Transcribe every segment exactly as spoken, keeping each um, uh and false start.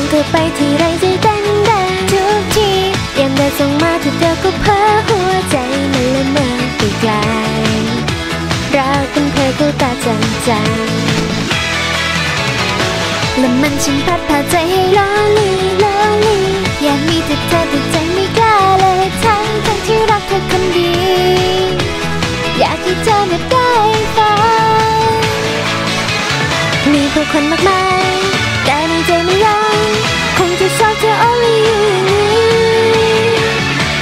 องเธอไปที่ไรใจเต้นแรงทุกทียามเธอส่งมาที่เธอก็เพ้อหัวใจมันละเมอไปไกลรักเป็นเธอกูตาจังจังและมันฉันพัดพาใจให้ล้อลีล้อลีอยากมีแต่เธอแต่ใจไม่กล้าเลยทั้งทั้งที่รักเธอคนเดียวอยากให้เธอแบบได้ฟังมีผู้คนมากมายแต่ในใจไม่ยังคงจะชอบเธอ only you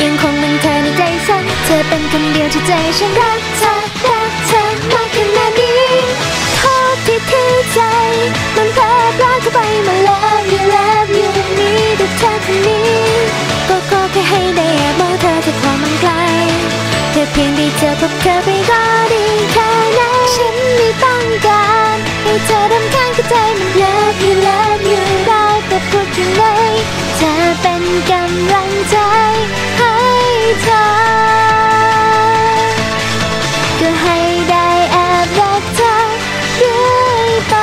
ยังคงเป็นเธอในใจฉันเธอเป็นคนเดียวที่ใจฉันรักเธอรักเธอมากขนาดนี้โทษที่ที่ใจมันพลาดพลาดเข้าไปมาแล้วอยู่แล้วอยู่มีแต่เธอคนนี้ก็ขอแค่ให้ได้มองเธอจากความมันไกลเธอเพียงได้เจอพบเธอไปก็ดีแค่ไหนฉันไม่ต้องการให้เธอรำคาญกับใจมันเลิกอยู่เลิกอยู่ได้แต่พูดยังไงเธอเป็นกำลังใจให้เธอก็ให้ได้แอบรักเธอเรื่อยไป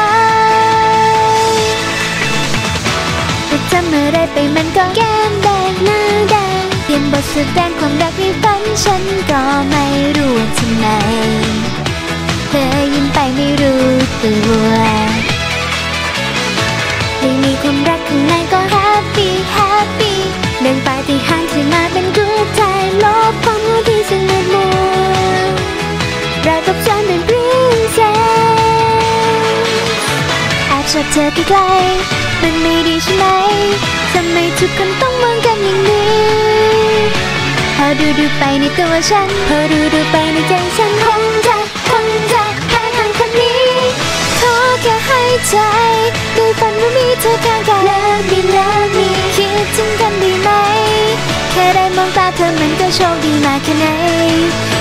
แต่จำอะไรไปมันก็แก้มแดงหน้าแดงเปลี่ยนบทแสดงความรักในฝันฉันก็ไม่รู้ทำไมเธอยิ้มไปไม่รู้ตัวไม่มีความรักข้างในก็แฮปปี้แฮปปี้เดินไปที่ห้างที่มาเป็นรูปถ่ายลบความรู้ที่ฉันไม่มัวเรากับฉันเป็นปรินเซสแอบชอบเธอใกล้ๆมันไม่ดีใช่ไหมทำไมทุกคนต้องมองกันอย่างนี้พอดูดูไปในตัวฉันพอดูดูไปในใจฉันคงจะคงจะแค่ทางคนนี้ขอแค่ให้ใจในฝันว่ามีเธอข้างกาย Love me love me คิดถึงกันดีไหมแค่ได้มองตาเธอมันก็โชคดีมากแค่ไหน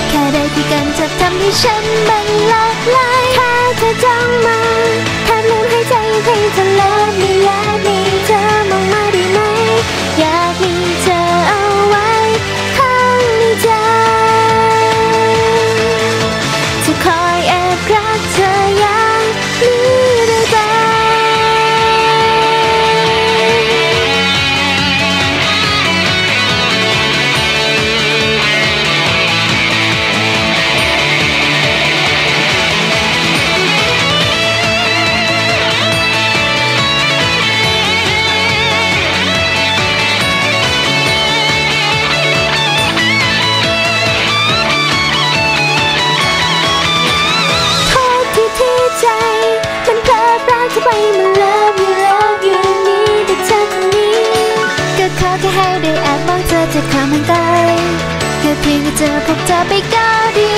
แค่ได้คุยกันจะทำให้ฉันมันละลายแค่เธอจ้องมาแค่ลืมให้ใจให้เธอ Love me love me เธอมองมาได้ไหมอยากมีเธอเอาไว้ข้างในใจจะคอยแอบรักเธออย่างนี้เรื่อยไปไปมัน Love you Love you มีแต่เธอคนนี้ก็ขอแค่ให้ได้แอบมองเธอจากความมันไกลแค่เพียงแค่เจอพบเธอไปก็ดี